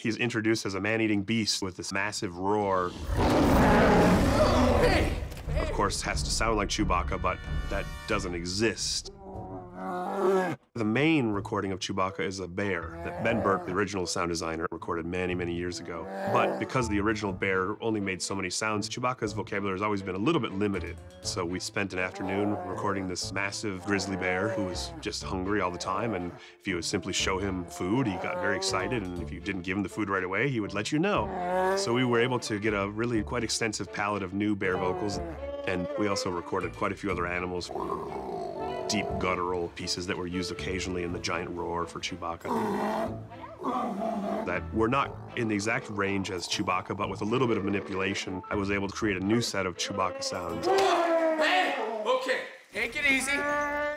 He's introduced as a man-eating beast with this massive roar. Of course, has to sound like Chewbacca, but that doesn't exist. The main recording of Chewbacca is a bear that Ben Burke, the original sound designer, recorded many, many years ago. But because the original bear only made so many sounds, Chewbacca's vocabulary has always been a little bit limited. So we spent an afternoon recording this massive grizzly bear who was just hungry all the time, and if you would simply show him food, he got very excited, and if you didn't give him the food right away, he would let you know. So we were able to get a really quite extensive palette of new bear vocals, and we also recorded quite a few other animals. Deep guttural pieces that were used occasionally in the giant roar for Chewbacca. That were not in the exact range as Chewbacca, but with a little bit of manipulation, I was able to create a new set of Chewbacca sounds. Hey, okay, take it easy.